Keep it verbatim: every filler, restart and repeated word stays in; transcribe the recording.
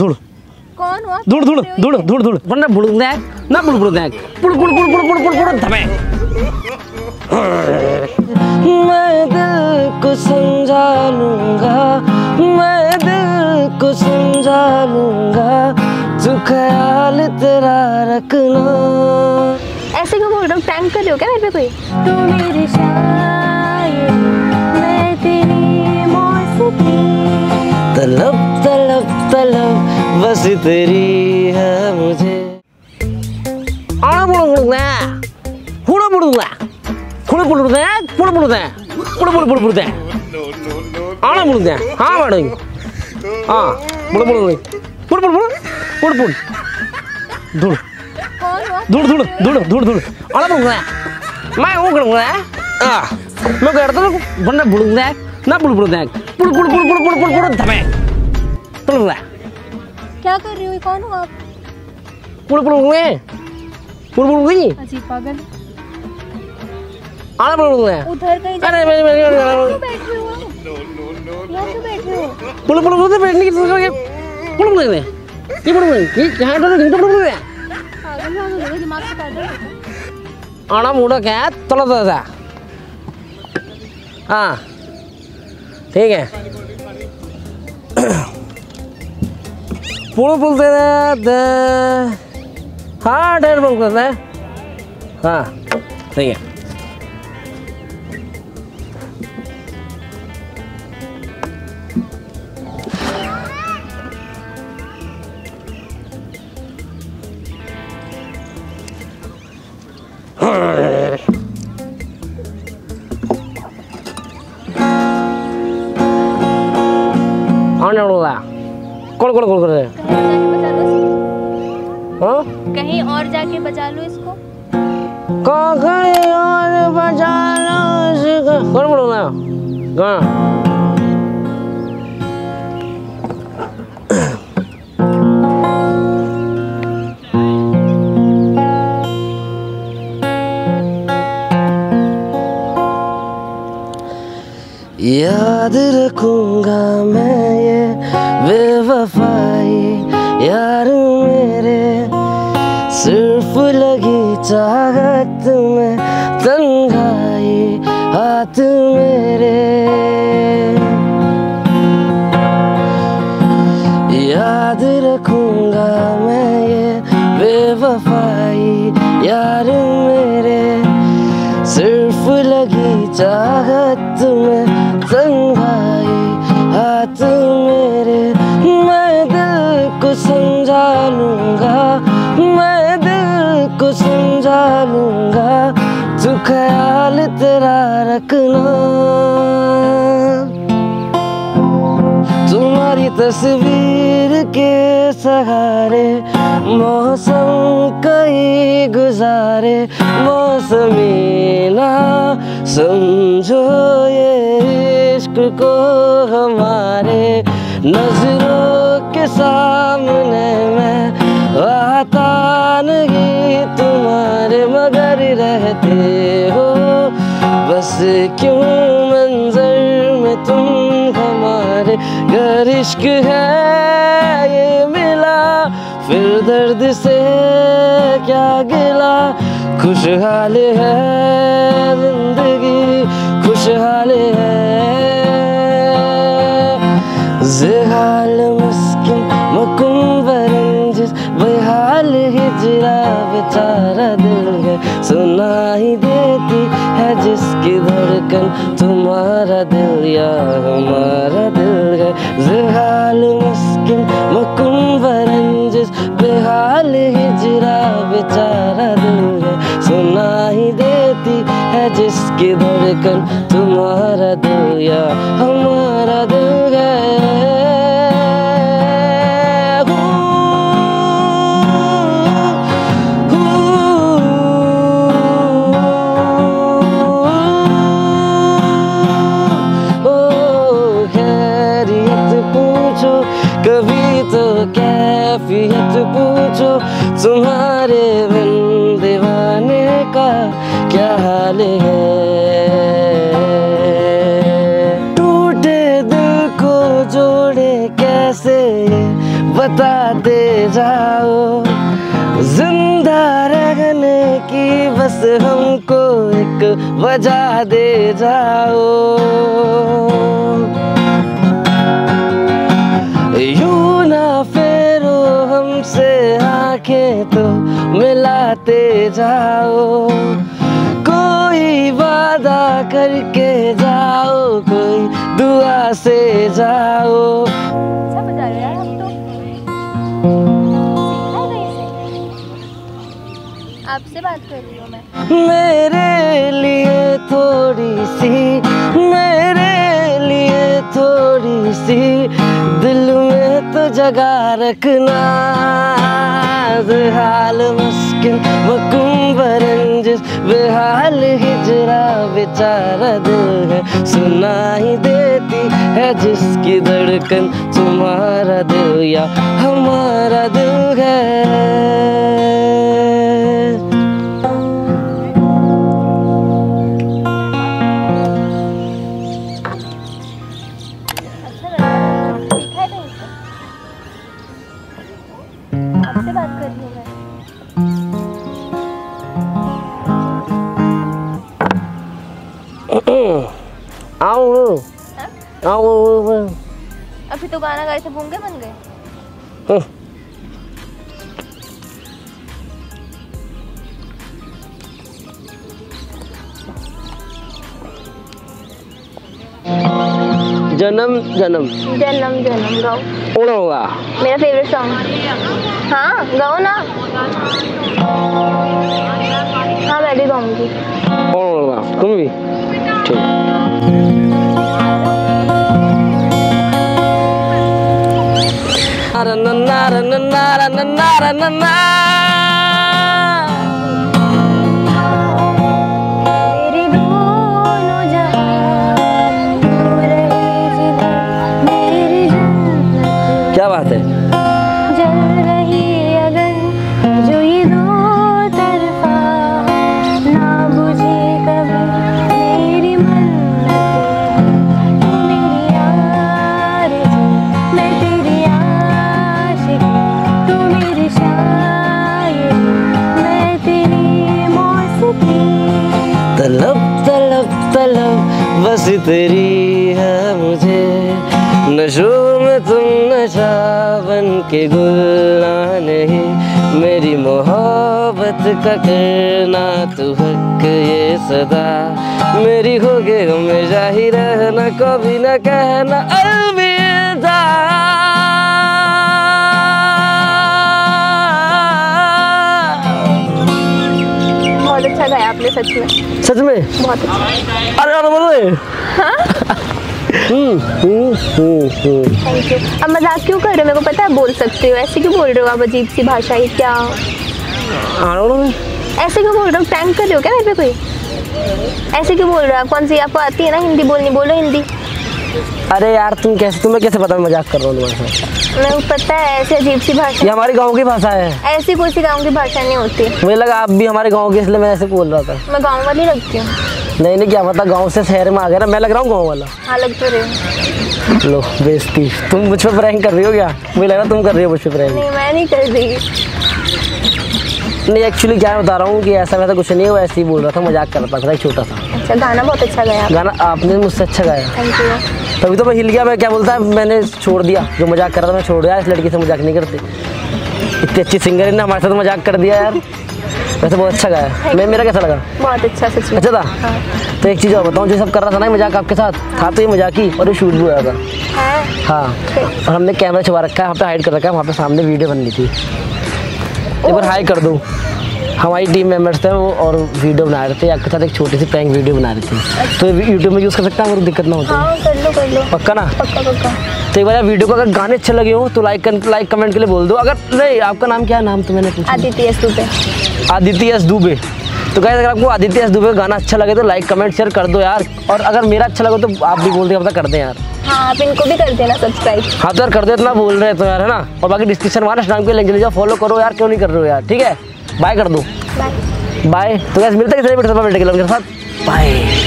धूड़ कौन हुआ? धूड़ धूड़ धूड़ धूड़ धूड़ वरना बुड़ देख ना बुड़ बुड़ देख बुड़ बुड़ बुड़ बुड़ बुड़ बुड़ धमे। मैं दिल को समझा लूंगा, मैं दिल को समझा लूंगा, तू ख्याल तेरा रखना। ऐसे क्यों बोल रहा हूँ? टैंक कर रहे हो क्या मेरे पे कोई? तू मेरी शायर, मैं तेरी मौसकी, तलब तलब तलब बस तेरी है मुझे। आना बोलो बोलूँगा, थोड़ा बोलूँगा, थोड़ा बोलूँगा, थोड़ा बोलूँगा, थोड़ा बोल बोल बोलूँगा। आना बोलूँगा, हाँ बोलूँगी, हाँ बोलो बोलूँगी, बोल बोल बोल, बोल बोल, धूल, धूल धूल धूल धूल धूल। आना बोलूँगा, मैं वो करूँगा, हाँ, मैं करता हूँ वरना बोलूँगा, ना बोल बोलूँगा, बोल बोल बोल बोल बोल बोल बोल धमे, बोलूँगा। क्या कर रही हो? कौन हो आप? पुल पुल गए, पुल पुल गई। अजीब पागल। आना पुल गए। उधर कहीं। अरे मेरी मेरी मेरी। क्यों बैठे हो? No no no. क्यों बैठे हो? पुल पुल गए बैठने की सोच रहे हैं। पुल पुल गए। ये पुल गए। ये यहाँ तो घंटा पुल गए। पागल हो तो दिमाग से काट दो। आना मुड़ा क्या? तला तला सा। हाँ। ठीक है। पुल पुल दे दे हाँ डेढ़ पुल कर दे हाँ सही है। हाँ ना बोला कॉल कॉल कॉल कर दे कहीं और जाके बजा लो इसको। कहीं और बजा लो इसको। कौन बोलूँगा? कहाँ? याद रखूँगा मैं ये बेवफाई यार मेरे, सिर्फ लगी चाहत में तन्हाई हाथ मेरे। याद रखूँगा मैं ये बेवफाई यार मेरे, सिर्फ लगी चाहत में तन्हाई हाथ मेरे। मैं दिल को समझा लूँगा, मैं को समझा लूँगा, तू ख्याल तेरा रखना। तुम्हारी तस्वीर के सहारे मौसम कई गुजारे, मौसमी ना समझो ये इश्क को हमारे। नजरों के सामने मैं आता नहीं तुम्हारे, मगर रहते हो बस क्यों मंजर में तुम हमारे। गर इश्क है ये मिला फिर दर्द से क्या गिला, खुशहाल है जिंदगी खुशहाल है। ज़ेहाल मुस्किन मकुम बेहाल हिजरा बेचारा दिल है, सुनाई देती है जिसकी धड़कन, तुम्हारा दिल या हमारा दिल है। ज़ेहाल मुश्किल मकुम बरंजिश बेहाल हिजरा बेचारा दिल है, सुनाई देती है जिसकी धड़कन, तुम्हारा दिल या हमारा दिल है। कैफियत पूछो तुम्हारे बिन दीवाने का क्या हाल है। टूटे दिल को जोड़े कैसे बताते जाओ, जिंदा रहने की बस हमको एक वजह दे जाओ। यूं ना फेरो हमसे आंखें तो मिलाते जाओ, कोई वादा करके जाओ, कोई दुआ से जाओ। आपसे बात कर रही हूँ मैं। मेरे लिए थोड़ी सी, मेरे लिए थोड़ी सी दिल में तो जगह रखना। हाल मुश्किल मकुम्बरंज बेहाल हिजरा बेचारा दिल है, सुनाई देती है जिसकी धड़कन। तुम्हारा दिल या हमारा दिल है। अभी तो गाना गाए से गूंगे बन गए। जन्म जन्म जन्म जन्म गाओ। उड़ोगा मेरा फेवरेट सॉन्ग। हाँ गाओ ना। हाँ मैं भी गाऊंगी। उड़ोगा तुम भी ठीक। नारा नारा नारा नारा तेरे दोनों जहां रहे मेरी जन्नत। क्या बात है। जल रही अगन जो ये दो तरफा, ना बुझे कभी मेरी मन्नत। मेरी आरज़ू मैं तेरी तलब तलब तलब बस तेरी है मुझे। नशों में तुम नशा बन के गुल्ला नहीं, मेरी मोहब्बत का करना तू हक ये सदा। मेरी होगे हमें जाही रहना, कभी न कहना अलविदा। अच्छा गाया आपने सच में। सच में बहुत अच्छा। अरे अरे बोलो। हाँ हम्म हम्म हम्म थैंक यू। अब मजाक क्यों कर रहे हो, मेरे को पता है बोल सकते हो। ऐसे क्यों बोल रहे हो आप अजीब सी भाषा ही। क्या ऐसे क्यों बोल रहे हो, प्रैंक कर रहे हो क्या मेरे पे कोई? ऐसे क्यों बोल रहे हो आप? कौन सी आपको आती है ना हिंदी बोलनी? बोलो हिंदी। अरे यार तुम कैसे, तुम्हें कैसे पता मैं मजाक कर रहा हूँ तुम्हारे साथ? मेरे को पता है ऐसी अजीब सी भाषा। ये हमारे गांव की भाषा है। ऐसी कोई सी गांव की भाषा नहीं होती। मुझे लगा आप भी हमारे गांव के, इसलिए मैं ऐसे बोल रहा था। मैं गांव वाली लगती हूँ। नहीं नहीं क्या पता गांव से शहर में आ गया ना, मैं लग रहा हूँ गाँव वाला। हाँ लग तो रहे। लो बेइज्जती, तुम मुझ पर प्रैंक कर रही हो क्या? मुझे लग रहा तुम कर रही हो मुझ पर प्रैंक। नहीं मैं नहीं कर रही। नहीं एक्चुअली क्या बता रहा हूँ कि ऐसा वैसा कुछ नहीं है, वैसे ही बोल रहा था, मजाक कर रहा था छोटा सा। अच्छा गाना बहुत अच्छा गाया। गाना आपने मुझसे अच्छा गाया। Thank you. तभी तो मैं हिल गया। मैं क्या बोलता है, मैंने छोड़ दिया जो मजाक कर रहा था। मैं छोड़ दिया, इस लड़की से मजाक नहीं करते। इतनी अच्छी सिंगर है ना, हमारे साथ मजाक कर दिया यार। वैसे बहुत अच्छा गाया। मैं मेरा कैसा लगा? बहुत अच्छा। सच में अच्छा था। हाँ। तो एक चीज़ और बताऊँ, जो सब कर रहा था ना मजाक आपके साथ। हाँ। था तो ये मजाक ही, और ये शूट भी आया था। हाँ और हमने कैमरा छुपा रखा है, वहाँ पर हाइड कर रखा है, वहाँ पर सामने वीडियो बननी थी। एक बार हाई कर दूँ, हमारी टीम मेम्बर्स थे वो, और वीडियो बना रहे थे आपके साथ। एक छोटी सी प्रैंक वीडियो बना रही थी, तो यूट्यूब में यूज़ कर सकता है, मेरे दिक्कत ना होती। हाँ, कर लो कर लो। पक्का ना? पक्का पक्का। तो एक बार वीडियो को अगर गाने अच्छे लगे हो तो लाइक लाइक कमेंट के लिए बोल दो। अगर नहीं, आपका नाम क्या है? नाम तो मैंने पूछा। आदित्य एस दुबे। आदित्य एस दुबे। तो गाइस अगर आपको आदित्य एस दुबे का गाना अच्छा लगे तो लाइक कमेंट शेयर कर दो यार। और अगर मेरा अच्छा लगे तो आप भी बोल दें, पता कर दें यार। हाँ आप इनको भी कर देना सब्सक्राइब। हाँ तो यार कर दो, इतना बोल रहे हैं तो यार, है ना। और बाकी डिस्क्रिप्शन वाला इंस्टाग्राम पे लिंक ले जाओ, फॉलो करो यार, क्यों नहीं कर रहे हो यार। ठीक है बाय कर दो। Bye bye. तो गाइस मिलते हैं किसी वीडियो में, मिलते हैं के साथ बाय।